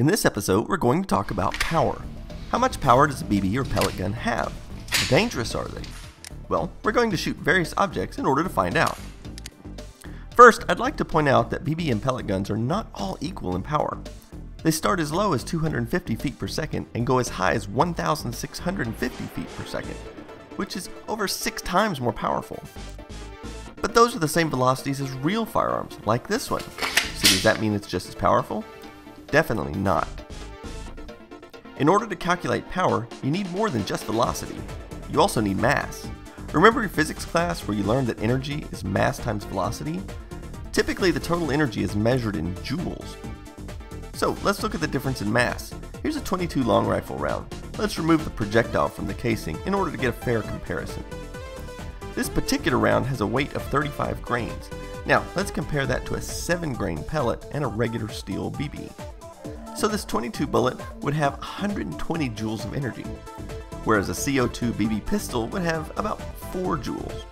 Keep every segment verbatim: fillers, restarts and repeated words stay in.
In this episode, we're going to talk about power. How much power does a B B or pellet gun have? How dangerous are they? Well, we're going to shoot various objects in order to find out. First, I'd like to point out that B B and pellet guns are not all equal in power. They start as low as two hundred fifty feet per second and go as high as one thousand six hundred fifty feet per second, which is over six times more powerful. But those are the same velocities as real firearms, like this one. So does that mean it's just as powerful? Definitely not. In order to calculate power, you need more than just velocity. You also need mass. Remember your physics class where you learned that energy is mass times velocity? Typically the total energy is measured in joules. So let's look at the difference in mass. Here's a twenty-two long rifle round. Let's remove the projectile from the casing in order to get a fair comparison. This particular round has a weight of thirty-five grains. Now let's compare that to a seven grain pellet and a regular steel B B. So this twenty-two bullet would have one hundred twenty joules of energy, whereas a C O two B B pistol would have about four joules.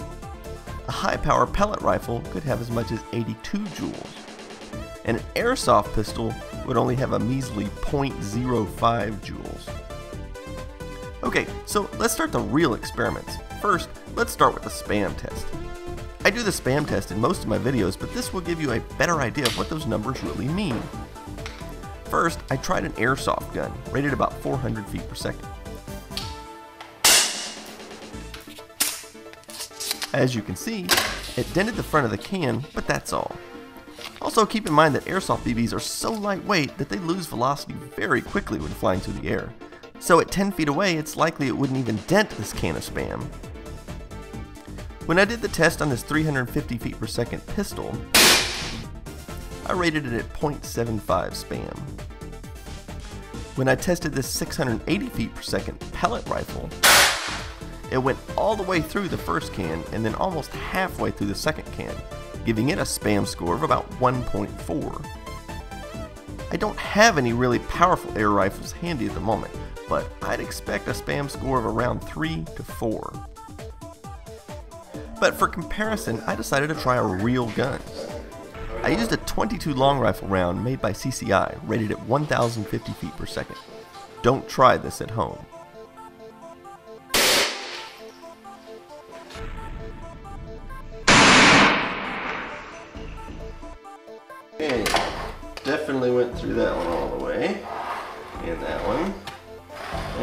A high power pellet rifle could have as much as eighty-two joules. And an airsoft pistol would only have a measly zero point zero five joules. Okay, so let's start the real experiments. First, let's start with the spam test. I do the spam test in most of my videos, but this will give you a better idea of what those numbers really mean. First, I tried an airsoft gun, rated about four hundred feet per second. As you can see, it dented the front of the can, but that's all. Also, keep in mind that airsoft B Bs are so lightweight that they lose velocity very quickly when flying through the air. So at ten feet away, it's likely it wouldn't even dent this can of spam. When I did the test on this three hundred fifty feet per second pistol, I rated it at zero point seven five spam. When I tested this six hundred eighty feet per second pellet rifle, it went all the way through the first can and then almost halfway through the second can, giving it a spam score of about one point four. I don't have any really powerful air rifles handy at the moment, but I'd expect a spam score of around three to four. But for comparison, I decided to try a real gun. I used a twenty-two long rifle round made by C C I, rated at one thousand fifty feet per second. Don't try this at home. Okay, definitely went through that one all the way, and that one,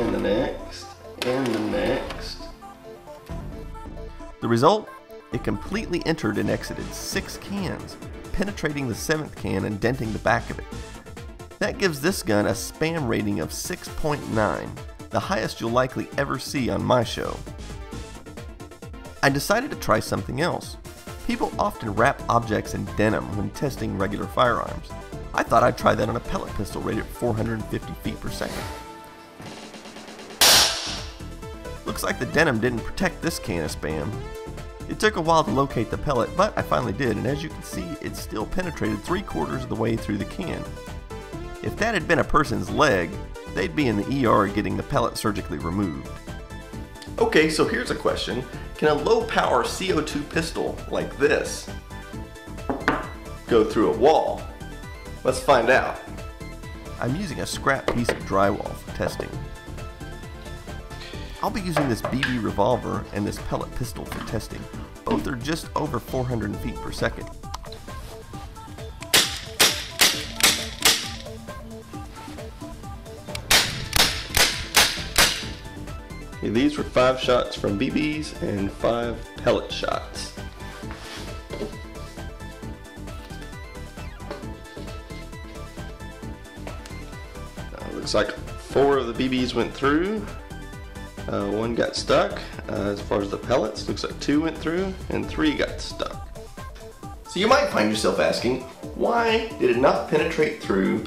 and the next, and the next. The result? It completely entered and exited six cans, penetrating the seventh can and denting the back of it. That gives this gun a spam rating of six point nine, the highest you'll likely ever see on my show. I decided to try something else. People often wrap objects in denim when testing regular firearms. I thought I'd try that on a pellet pistol rated at four hundred fifty feet per second. Looks like the denim didn't protect this can of spam. It took a while to locate the pellet, but I finally did, and as you can see, it still penetrated three quarters of the way through the can. If that had been a person's leg, they'd be in the E R getting the pellet surgically removed. Okay, so here's a question. Can a low-power C O two pistol like this go through a wall? Let's find out. I'm using a scrap piece of drywall for testing. I'll be using this B B revolver and this pellet pistol for testing. Both are just over four hundred feet per second. Okay, these were five shots from B Bs and five pellet shots. Uh, looks like four of the B Bs went through. Uh, one got stuck. Uh, as far as the pellets, looks like two went through and three got stuck. So you might find yourself asking, why did it not penetrate through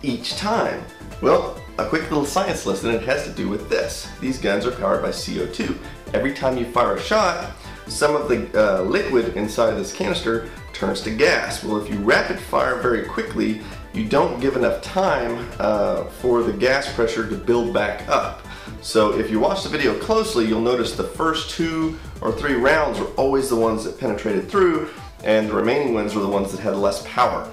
each time? Well, a quick little science lesson, it has to do with this. These guns are powered by C O two. Every time you fire a shot, some of the uh, liquid inside of this canister turns to gas. Well, if you rapid fire very quickly, you don't give enough time uh, for the gas pressure to build back up. So if you watch the video closely, you'll notice the first two or three rounds were always the ones that penetrated through, and the remaining ones were the ones that had less power.